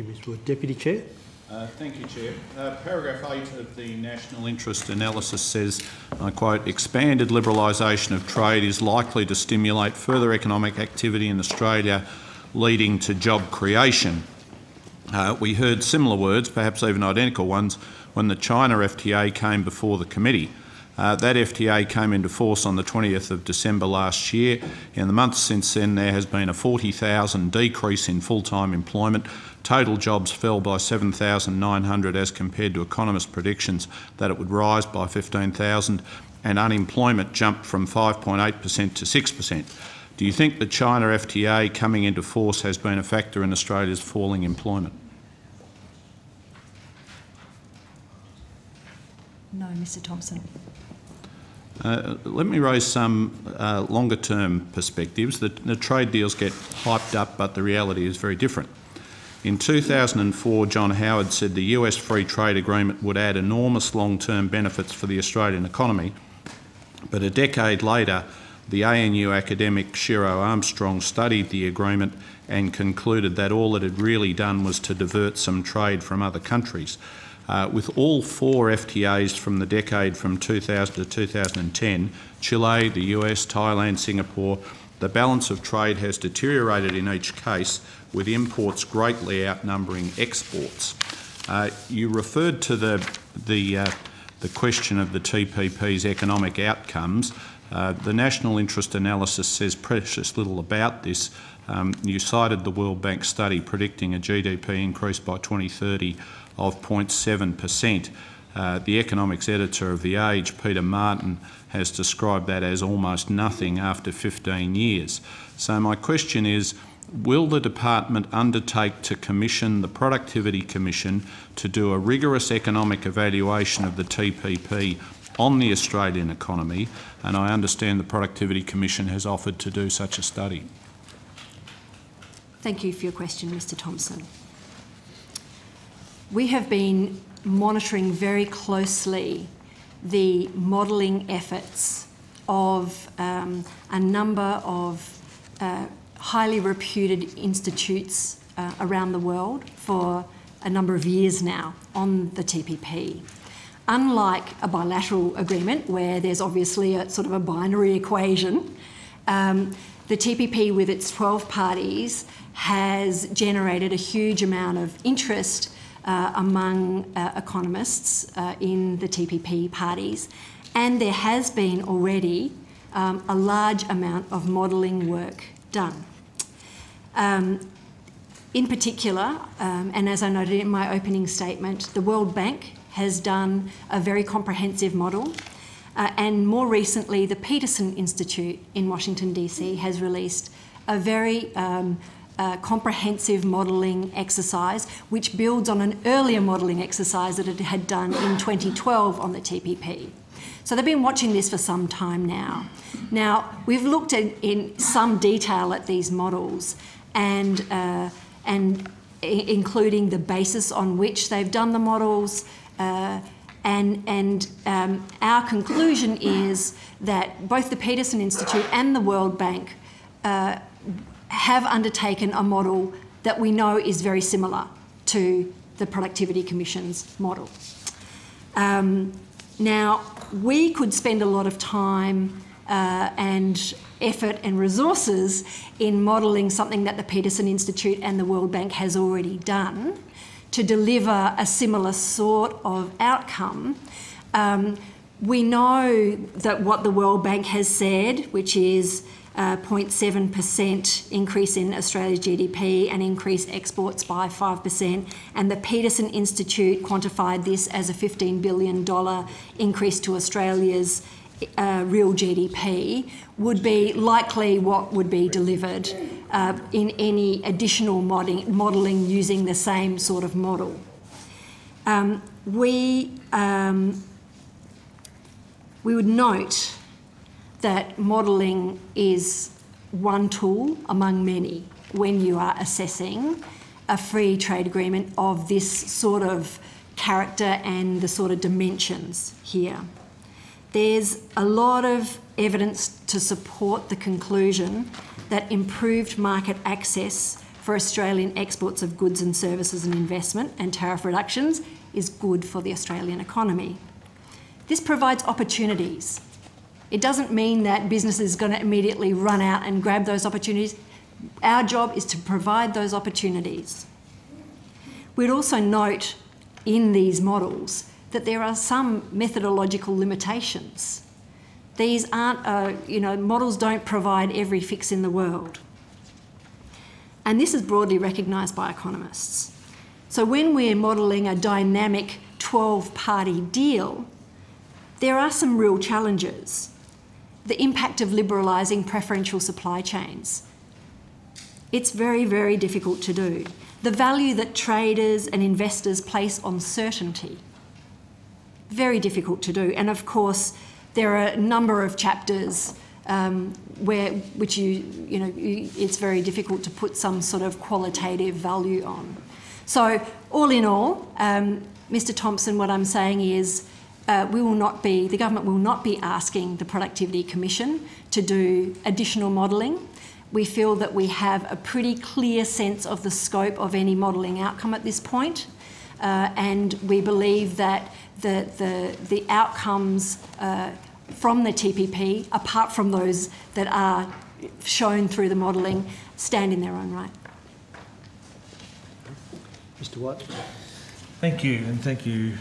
Give me the floor, Deputy Chair. Thank you, Chair. Paragraph 8 of the National Interest Analysis says, I quote, "Expanded liberalisation of trade is likely to stimulate further economic activity in Australia, leading to job creation." We heard similar words, perhaps even identical ones, when the China FTA came before the committee. That FTA came into force on the 20th of December last year. In the months since then, there has been a 40,000 decrease in full-time employment. Total jobs fell by 7,900 as compared to economists' predictions that it would rise by 15,000, and unemployment jumped from 5.8% to 6%. Do you think the China FTA coming into force has been a factor in Australia's falling employment? No, Mr Thomson. Let me raise some longer-term perspectives. The trade deals get hyped up, but the reality is very different. In 2004, John Howard said the US Free Trade Agreement would add enormous long-term benefits for the Australian economy, but a decade later, the ANU academic Shiro Armstrong studied the agreement and concluded that all it had really done was to divert some trade from other countries. With all four FTAs from the decade from 2000 to 2010, Chile, the US, Thailand, Singapore, the balance of trade has deteriorated in each case, with imports greatly outnumbering exports. You referred to the question of the TPP's economic outcomes. The National Interest Analysis says precious little about this. You cited the World Bank study predicting a GDP increase by 2030 of 0.7%. The economics editor of The Age, Peter Martin, has described that as almost nothing after 15 years. So my question is, will the department undertake to commission the Productivity Commission to do a rigorous economic evaluation of the TPP on the Australian economy? And I understand the Productivity Commission has offered to do such a study. Thank you for your question, Mr Thomson. We have been monitoring very closely the modelling efforts of a number of highly reputed institutes around the world for a number of years now on the TPP. Unlike a bilateral agreement where there's obviously a sort of a binary equation, the TPP with its 12 parties has generated a huge amount of interest among economists in the TPP parties, and there has been already a large amount of modelling work done. In particular, and as I noted in my opening statement, the World Bank has done a very comprehensive model, and more recently the Peterson Institute in Washington DC has released a very comprehensive modelling exercise which builds on an earlier modelling exercise that it had done in 2012 on the TPP. So they've been watching this for some time now. Now, we've looked at, in some detail at these models and including the basis on which they've done the models, and our conclusion is that both the Peterson Institute and the World Bank have undertaken a model that we know is very similar to the Productivity Commission's model. Now, we could spend a lot of time and effort and resources in modelling something that the Peterson Institute and the World Bank has already done to deliver a similar sort of outcome. We know that what the World Bank has said, which is 0.7% increase in Australia's GDP and increase exports by 5%, and the Peterson Institute quantified this as a $15 billion increase to Australia's real GDP, would be likely what would be delivered in any additional modelling using the same sort of model. We would note that modelling is one tool among many when you are assessing a free trade agreement of this sort of character and the sort of dimensions here. There's a lot of evidence to support the conclusion that improved market access for Australian exports of goods and services and investment, and tariff reductions is good for the Australian economy. This provides opportunities. It doesn't mean that business is going to immediately run out and grab those opportunities. Our job is to provide those opportunities. We'd also note in these models that there are some methodological limitations. These aren't, models don't provide every fix in the world. And this is broadly recognised by economists. So when we're modelling a dynamic 12-party deal, there are some real challenges. The impact of liberalising preferential supply chains. It's very, very difficult to do. The value that traders and investors place on certainty. Very difficult to do. And of course, there are a number of chapters it's very difficult to put some sort of qualitative value on. So all in all, Mr. Thomson, what I'm saying is, the government will not be asking the Productivity Commission to do additional modelling. We feel that we have a pretty clear sense of the scope of any modelling outcome at this point, and we believe that the outcomes from the TPP, apart from those that are shown through the modelling, stand in their own right. Mr. White. Thank you, and thank you